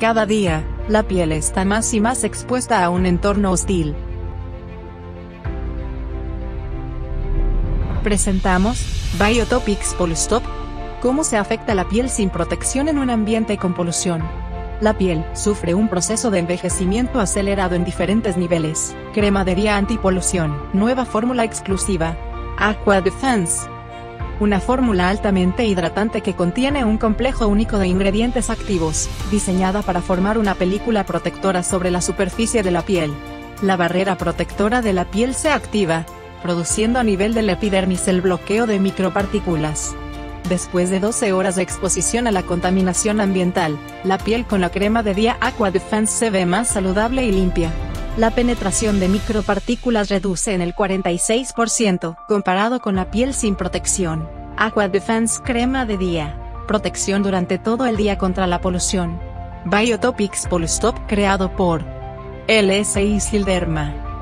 Cada día, la piel está más y más expuesta a un entorno hostil. Presentamos BIOTOPIX® POLLUSTOP. ¿Cómo se afecta la piel sin protección en un ambiente con polución? La piel sufre un proceso de envejecimiento acelerado en diferentes niveles. Crema de día antipolución, nueva fórmula exclusiva. Aqua Defense. Una fórmula altamente hidratante que contiene un complejo único de ingredientes activos, diseñada para formar una película protectora sobre la superficie de la piel. La barrera protectora de la piel se activa, produciendo a nivel de la epidermis el bloqueo de micropartículas. Después de 12 horas de exposición a la contaminación ambiental, la piel con la crema de día Aqua Defense se ve más saludable y limpia. La penetración de micropartículas reduce en el 46%, comparado con la piel sin protección. Aqua Defense Crema de Día. Protección durante todo el día contra la polución. BIOTOPIX® POLLUSTOP, creado por LSI Silderma.